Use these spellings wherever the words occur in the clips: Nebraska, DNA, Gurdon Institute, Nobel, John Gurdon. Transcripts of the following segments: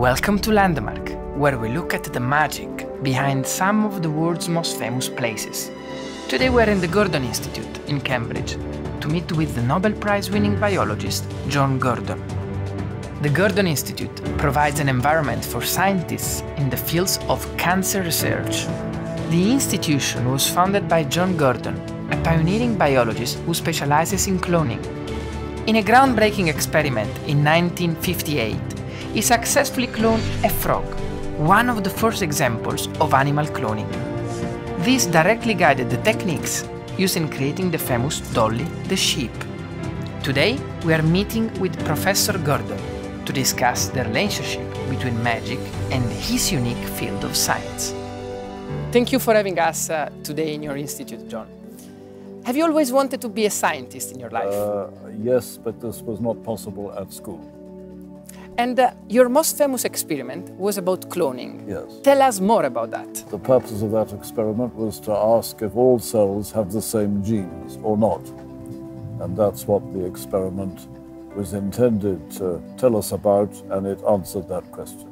Welcome to Landmark, where we look at the magic behind some of the world's most famous places. Today we're in the Gurdon Institute in Cambridge to meet with the Nobel Prize-winning biologist John Gurdon. The Gurdon Institute provides an environment for scientists in the fields of cancer research. The institution was founded by John Gurdon, a pioneering biologist who specializes in cloning. In a groundbreaking experiment in 1958, he successfully cloned a frog, one of the first examples of animal cloning. This directly guided the techniques used in creating the famous Dolly the sheep. Today, we are meeting with Professor Gurdon to discuss the relationship between magic and his unique field of science. Thank you for having us today in your institute, John. Have you always wanted to be a scientist in your life? Yes, but this was not possible at school. And your most famous experiment was about cloning. Yes. Tell us more about that. The purpose of that experiment was to ask if all cells have the same genes or not. And that's what the experiment was intended to tell us about, and it answered that question.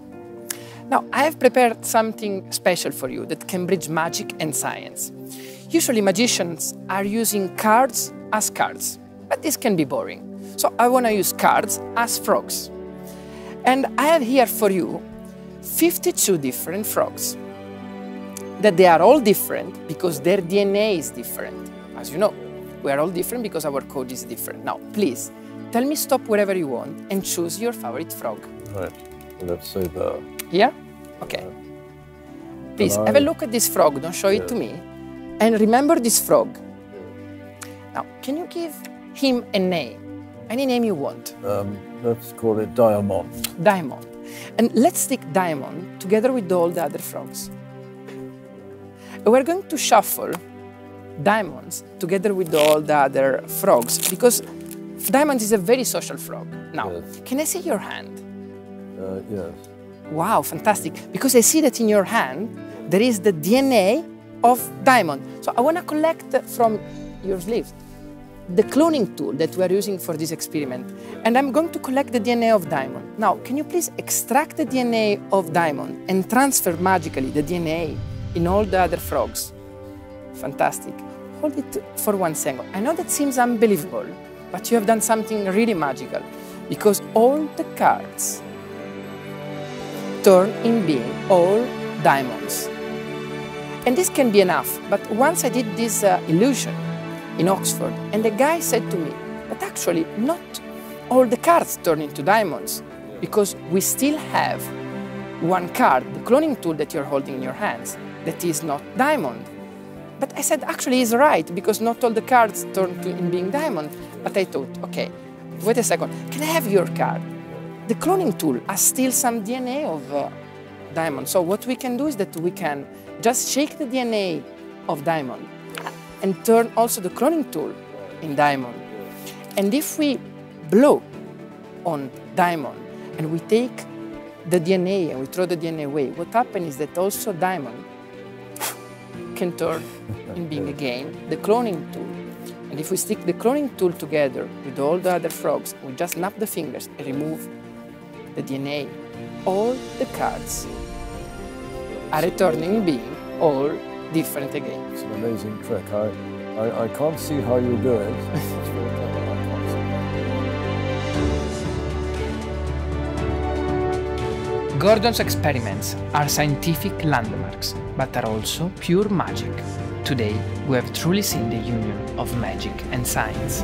Now, I have prepared something special for you that can bridge magic and science. Usually magicians are using cards as cards, but this can be boring. So I want to use cards as frogs. And I have here for you 52 different frogs. That they are all different because their DNA is different. As you know, we are all different because our code is different. Now, please, tell me stop wherever you want and choose your favorite frog. Right, let's say the... Here? Okay. Please, have a look at this frog, don't show it to me. And remember this frog. Now, can you give him a name? Any name you want. Let's call it Diamond. Diamond. And let's stick Diamond together with all the other frogs. We're going to shuffle Diamonds together with all the other frogs because Diamond is a very social frog. Now, yes. Can I see your hand? Yes. Wow, fantastic. Because I see that in your hand there is the DNA of Diamond. So I want to collect from your sleeves the cloning tool that we are using for this experiment. And I'm going to collect the DNA of Diamond. Now, can you please extract the DNA of Diamond and transfer magically the DNA in all the other frogs? Fantastic. Hold it for 1 second. I know that seems unbelievable, but you have done something really magical because all the cards turn in being all diamonds. And this can be enough, but once I did this illusion, in Oxford, and the guy said to me, but actually not all the cards turn into diamonds, because we still have one card, the cloning tool that you're holding in your hands, that is not diamond. But I said, actually he's right, because not all the cards turn to in being diamond. But I thought, okay, wait a second, can I have your card? The cloning tool has still some DNA of diamond. So what we can do is that we can just shake the DNA of diamond and turn also the cloning tool in diamond. And if we blow on diamond and we take the DNA and we throw the DNA away, what happens is that also diamond can turn in being again the cloning tool. And if we stick the cloning tool together with all the other frogs, we just snap the fingers and remove the DNA. All the cards are returning being all different again. It's an amazing trick. I can't see how you do it. Gurdon's experiments are scientific landmarks, but are also pure magic. Today, we have truly seen the union of magic and science.